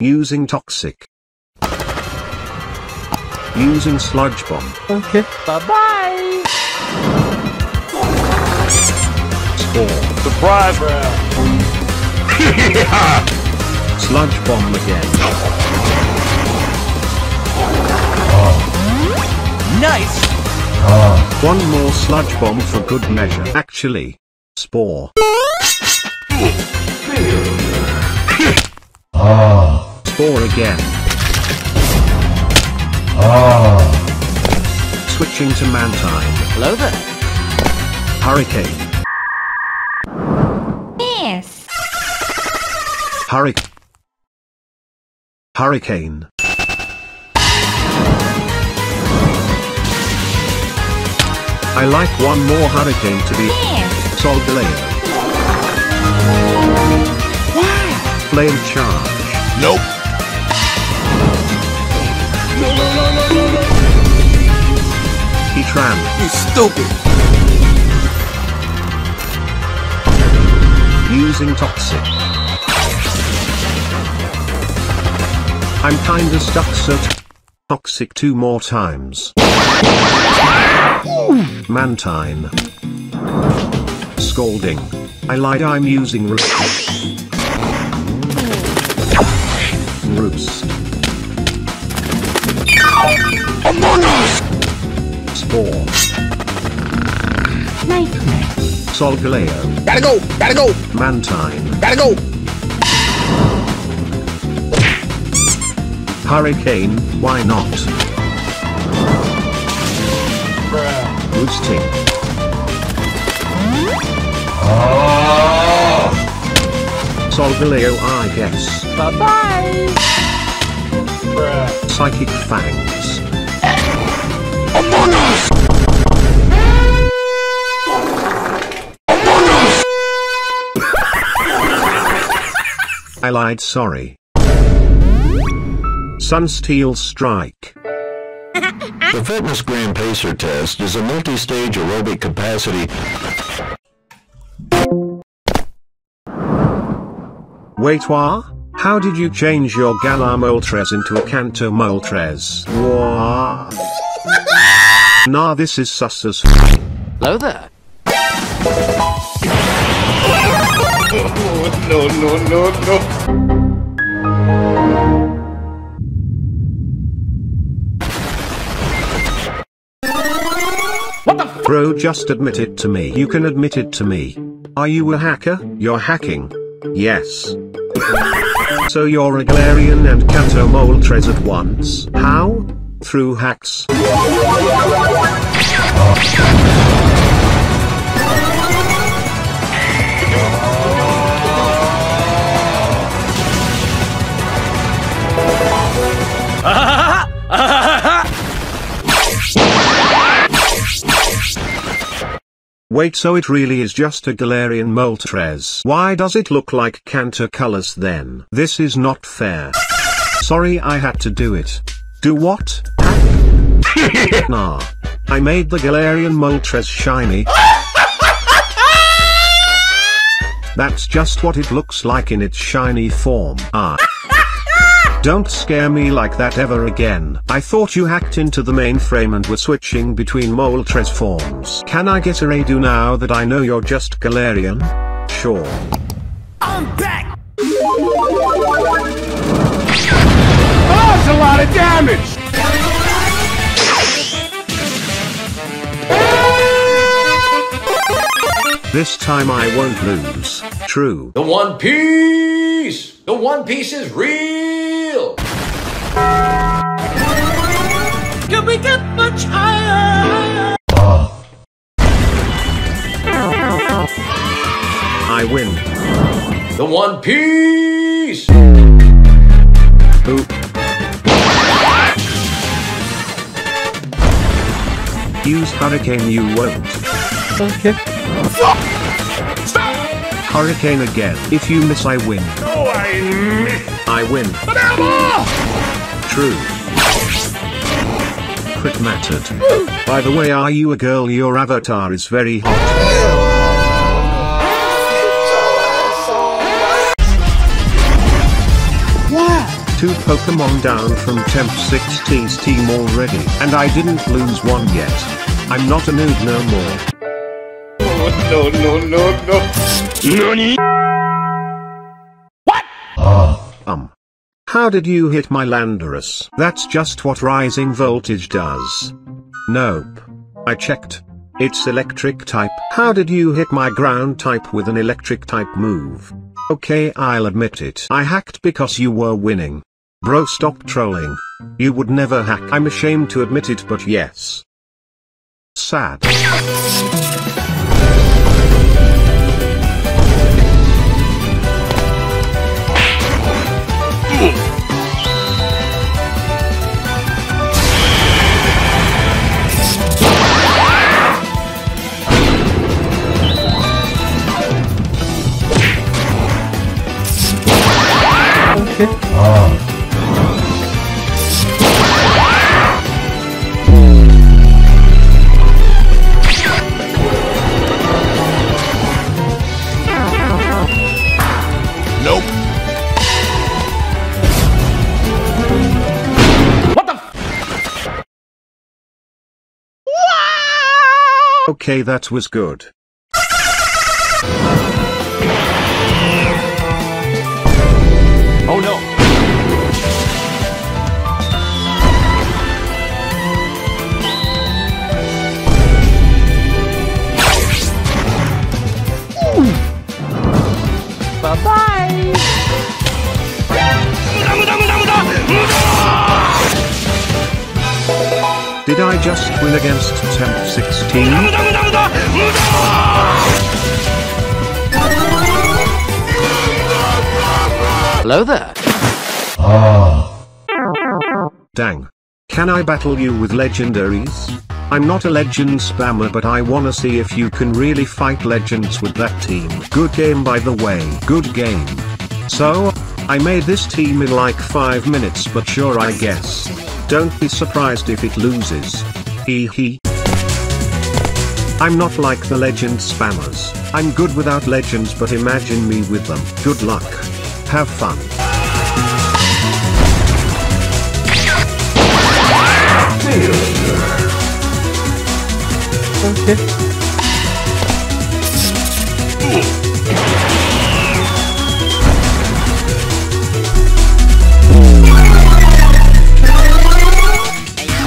Using Toxic. Using Sludge Bomb. Okay, bye-bye! Score. Surprise round! Sludge Bomb again. Oh. Nice! Oh. One more Sludge Bomb for good measure. Actually, Spore. Oh. Spore again. Oh. Switching to Mantine. Hello there. Hurricane. Yes. Hurricane. I like one more hurricane to be. Yes. Solgaleo. Wow. Flame charge. Nope. No. Heatran. You stupid. Using Toxic. I'm kinda stuck, so Toxic two more times. Mantine. Scalding. I lied, I'm using Roost. Among Us! Spore. Nightmare. Solgaleo. Gotta go! Mantine. Gotta go! Hurricane, why not? Roosting. Oh. Solgaleo, I guess. Bye-bye! Psychic Fangs. Among Us! I lied, sorry. Sunsteel Strike. The Fitness Gram Pacer Test is a multi-stage aerobic capacity. Wait, what? How did you change your Galar Moltres into a Kanto Moltres? Wah. Nah, this is sus as f. Hello there. Oh, no. What the f? Bro, just admit it to me. You can admit it to me. Are you a hacker? You're hacking. Yes. So you're a Galarian and Kanto Moltres at once. How? Through hacks. Wait, so it really is just a Galarian Moltres. Why does it look like Kanto colors then? This is not fair. Sorry, I had to do it. Do what? Nah. I made the Galarian Moltres shiny. That's just what it looks like in its shiny form. Ah. Don't scare me like that ever again. I thought you hacked into the mainframe and were switching between Moltres forms. Can I get a Redu now that I know you're just Galarian? Sure. I'm back! Oh, that's a lot of damage! This time I won't lose. True. The One Piece! The One Piece is real! Can we get much higher? I win. The One Piece! Use Hurricane, you won't. Okay. Stop! Hurricane again. If you miss, I win. No, I miss. I win. True. Crit mattered. By the way, are you a girl? Your avatar is very hot. Wow. 2 Pokemon down from Temp6T's team already. And I didn't lose one yet. I'm not a noob no more. Oh, no. NANI? What? How did you hit my Landorus? That's just what rising voltage does. Nope. I checked. It's electric type. How did you hit my ground type with an electric type move? Okay, I'll admit it. I hacked because you were winning. Bro, stop trolling. You would never hack. I'm ashamed to admit it, but yes. Sad. Okay, that was good. Oh no! Bye-bye! Did I just win against Temp6T? Hello there. Dang. Can I battle you with legendaries? I'm not a legend spammer, but I wanna see if you can really fight legends with that team. Good game, by the way. Good game. So, I made this team in like 5 minutes, but sure, I guess. Don't be surprised if it loses. Hee. I'm not like the legend spammers. I'm good without legends, but imagine me with them. Good luck. Have fun. Okay.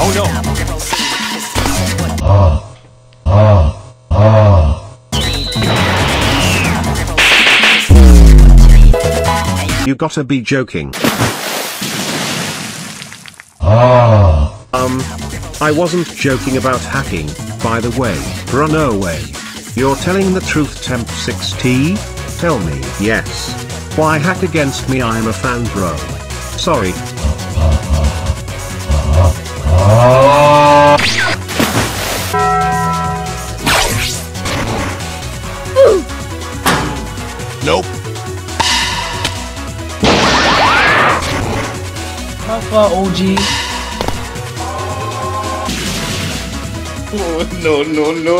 Oh no. You gotta be joking. I wasn't joking about hacking, by the way. Run away. You're telling the truth, Temp6T? Tell me. Yes. Why hack against me? I'm a fan, bro. Sorry. Nope. OG. Oh, no.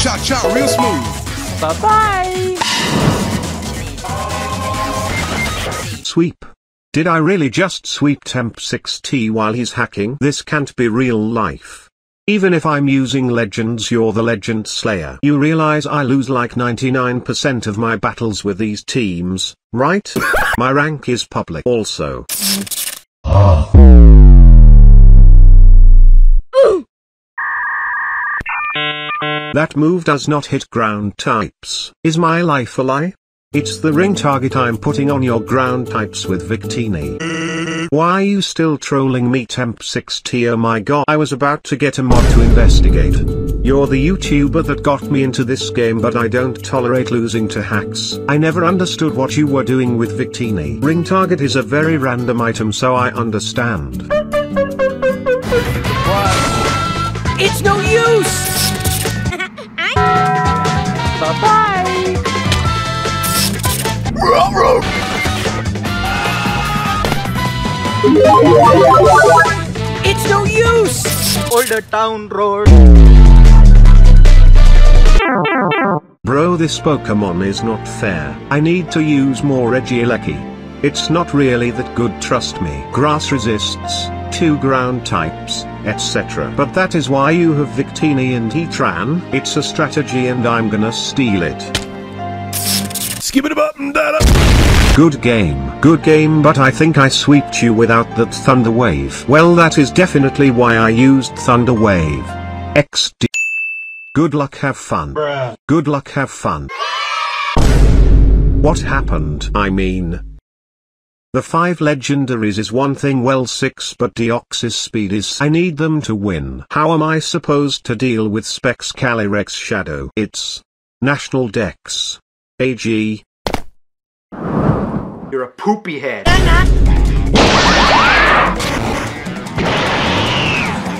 Cha-cha, real smooth. Bye-bye. Sweep. Did I really just sweep Temp6T while he's hacking? This can't be real life. Even if I'm using legends, you're the legend slayer. You realize I lose like 99% of my battles with these teams, right? My rank is public also. That move does not hit ground types. Is my life a lie? It's the ring target I'm putting on your ground types with Victini. Why are you still trolling me, Temp6T? Oh my god, I was about to get a mod to investigate. You're the YouTuber that got me into this game, but I don't tolerate losing to hacks. I never understood what you were doing with Victini. Ring target is a very random item, so I understand. What? It's no use! Bye-bye! It's no use! All the town roared. Bro, this Pokemon is not fair. I need to use more Regieleki. It's not really that good, trust me. Grass resists, two ground types, etc. But that is why you have Victini and Heatran. It's a strategy and I'm gonna steal it. Skip it up and down. Good game, but I think I sweeped you without that Thunder Wave. Well, that is definitely why I used Thunder Wave. XD. Good luck, have fun. Bruh. Good luck, have fun. What happened? I mean, the 5 legendaries is one thing, well 6, but Deoxys speed is. I need them to win. How am I supposed to deal with Specs, Calyrex, Shadow? It's National Dex. AG. You're a poopy head.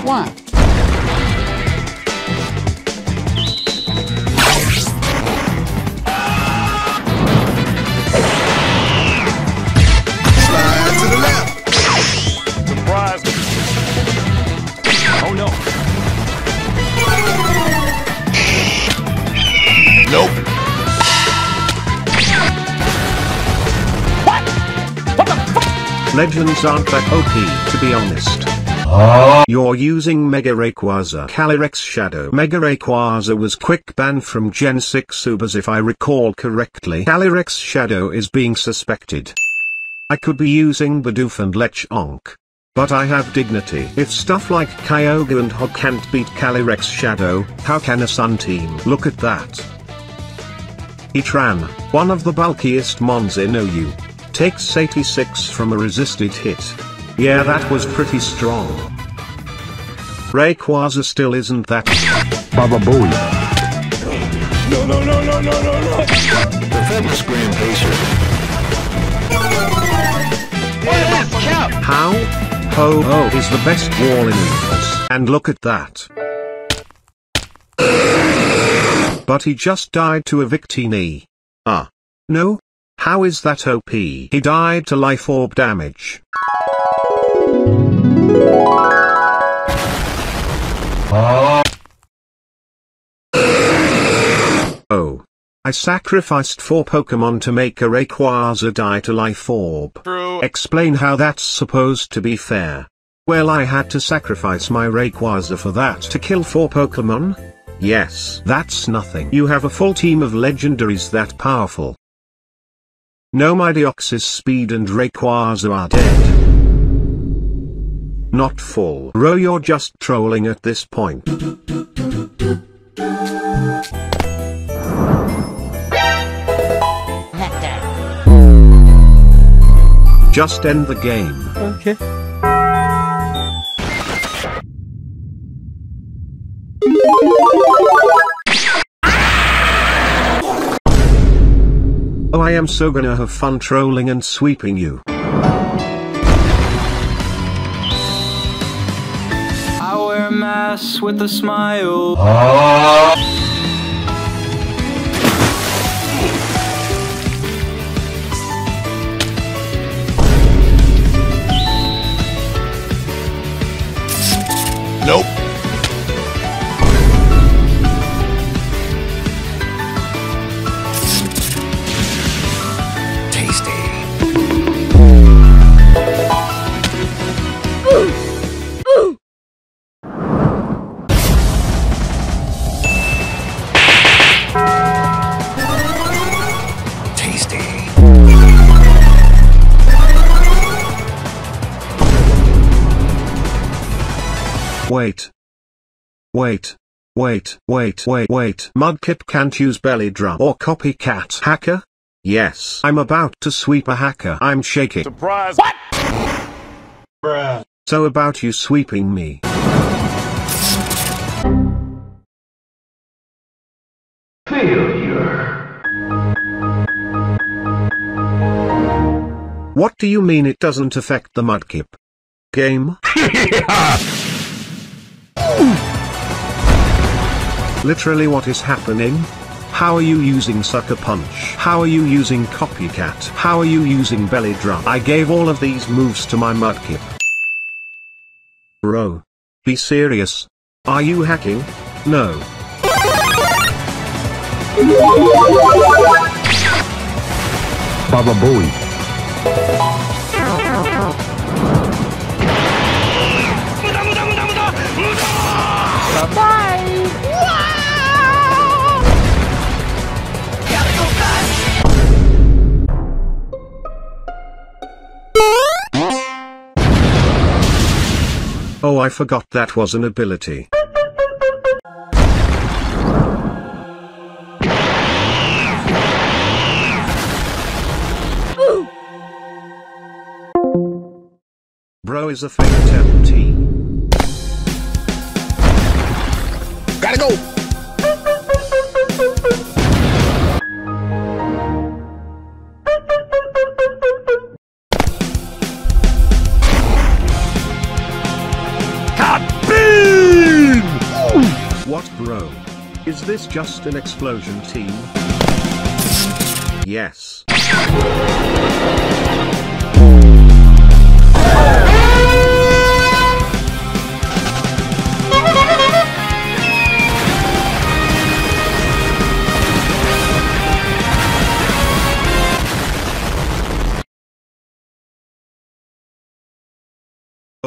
What? Oh no. Nope. What? What the fuck? Legends aren't that OP, to be honest. Oh. You're using Mega Rayquaza. Calyrex Shadow. Mega Rayquaza was quick banned from Gen 6 Ubers if I recall correctly. Calyrex Shadow is being suspected. I could be using Bidoof and Lechonk. But I have dignity. If stuff like Kyogre and Ho-Oh can't beat Calyrex Shadow, how can a Sun team? Look at that. Heatran, one of the bulkiest mons in OU. Takes 86 from a resisted hit. Yeah, that was pretty strong. Rayquaza still isn't that. Baba Booey. No. Defend this Grand Pacer. What the hell? How? Ho-Oh is the best wall in universe, and look at that. But he just died to a Victini. No? How is that OP? He died to life orb damage. Oh. I sacrificed 4 Pokemon to make a Rayquaza die to Life Orb. True. Explain how that's supposed to be fair. Well, I had to sacrifice my Rayquaza for that to kill 4 Pokemon? Yes. That's nothing. You have a full team of legendaries that powerful. No, my Deoxys Speed and Rayquaza are dead. Not full. Ro, you're just trolling at this point. Just end the game. Okay. Oh, I am so gonna have fun trolling and sweeping you. I wear a mask with a smile. Oh. Nope. Tasty. Ooh. Tasty. Wait. Mudkip can't use belly drum or copycat hacker? Yes. I'm about to sweep a hacker. I'm shaking. Surprise. What? Bruh. So about you sweeping me. Failure. What do you mean it doesn't affect the Mudkip? Game? Literally, what is happening? How are you using Sucker Punch? How are you using Copycat? How are you using Belly Drum? I gave all of these moves to my Mudkip. Bro. Be serious. Are you hacking? No. Baba Booey. Bye. Oh, I forgot that was an ability. Bro is a fake Temp6T. Gotta go! Kaboom! What, bro? Is this just an explosion team? Yes.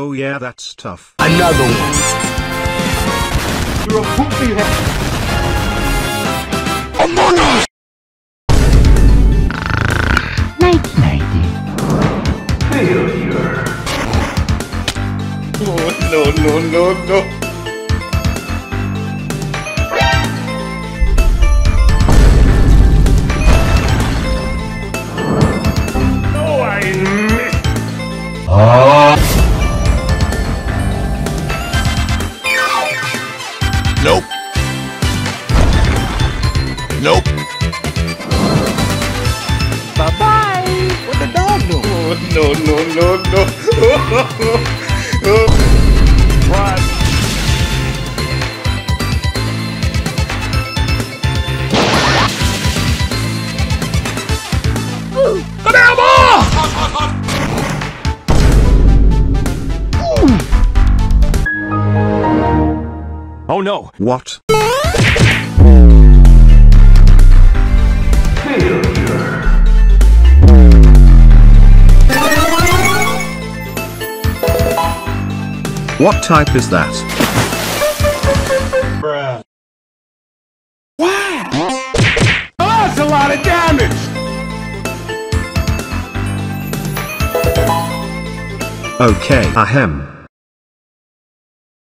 Oh yeah, that's tough. Another one. You're a poopy head. Among Us! Night nighty. Failure. Oh no. No, I missed. Oh. Nope. Bye bye. What the dog do? Oh, no. Run. Come here, boy! Oh no. What? What type is that? Bruh. Wow! Oh, that's a lot of damage! Okay, ahem.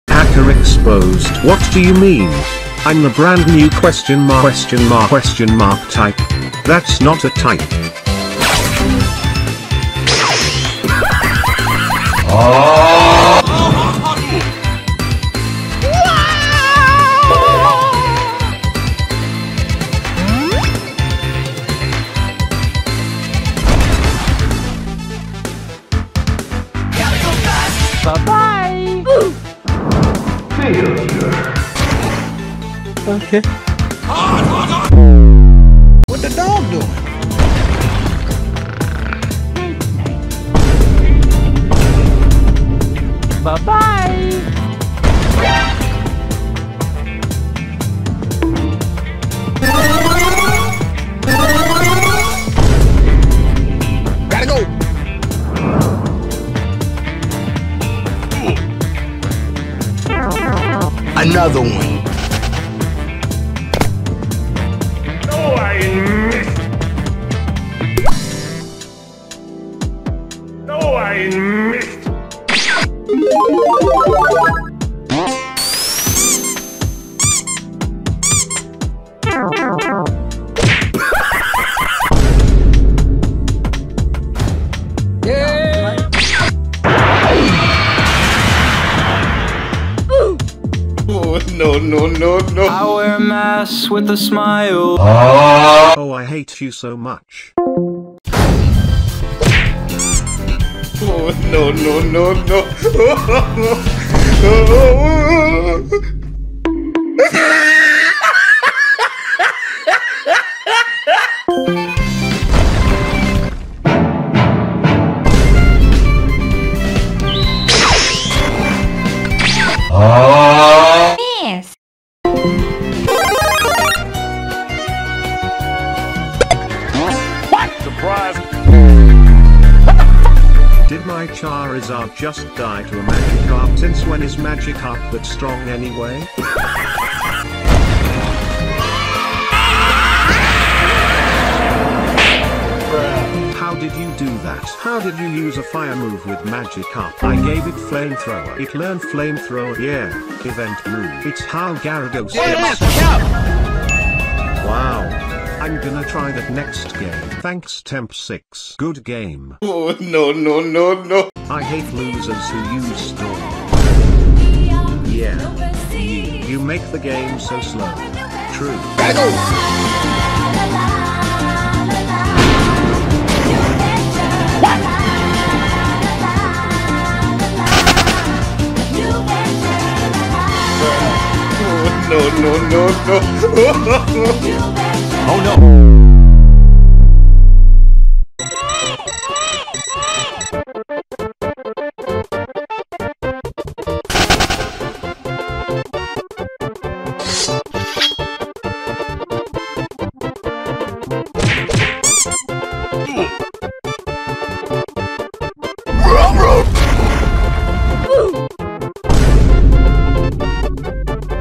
Hacker exposed. What do you mean? I'm the brand new ... type. That's not a type. Oh! Bye-bye! Failure. Okay. What the dog doing? Bye-bye! Gotta go! Another one. No, I missed. No. I wear a mask with a smile. Oh, I hate you so much. Oh, no. Did my Charizard just die to a Magikarp? Since when is Magikarp that strong anyway? How did you do that? How did you use a fire move with Magikarp? I gave it flamethrower. It learned flamethrower, yeah. Event move. It's how Gyarados gets. Wow. I'm gonna try that next game. Thanks Temp6. Good game. Oh no no no no. I hate losers who use storm. Yeah. You make the game so slow. True. Battle. No, no, no, no. Oh no.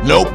Nope. Nope.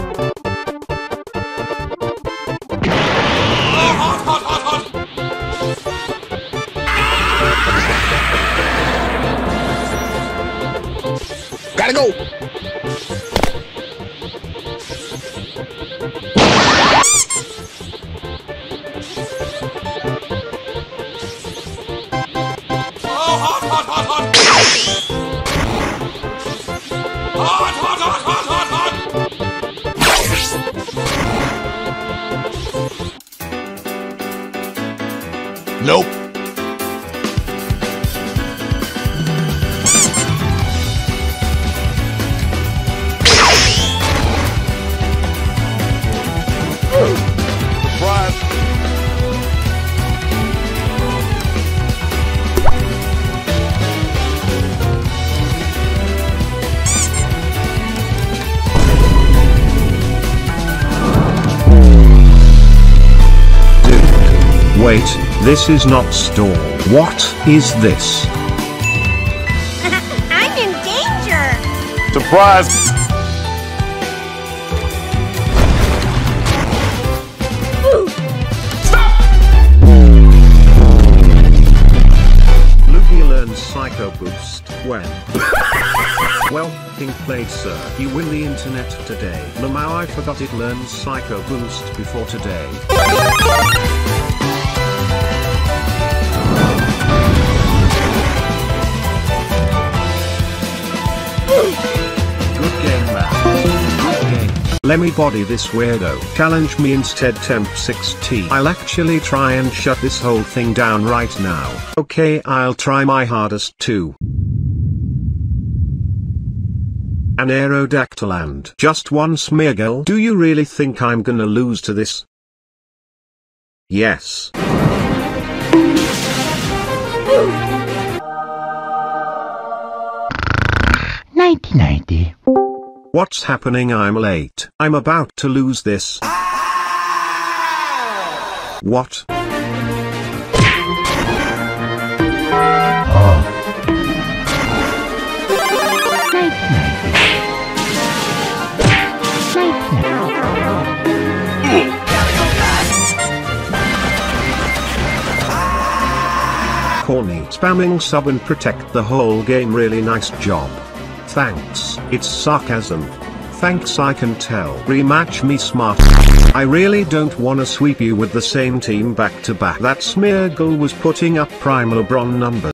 Surprise. Dude, wait. This is not storm. What is this? I'm in danger! Surprise! Ooh. Stop! Luki learns Psycho Boost when? Well, think played, sir. You win the internet today. Lamau, I forgot it learns Psycho Boost before today. Let me body this weirdo. Challenge me instead Temp6T. I'll actually try and shut this whole thing down right now. Okay, I'll try my hardest too. An Aerodactyl and just one Smeargle. Do you really think I'm gonna lose to this? Yes. Nighty-nighty. What's happening? I'm late. I'm about to lose this. Ah! What? Corny. Spamming sub and protect the whole game. Really nice job. Thanks, it's sarcasm. Thanks, I can tell. Rematch me, smart. I really don't wanna sweep you with the same team back to back. That Smeargle was putting up prime LeBron numbers.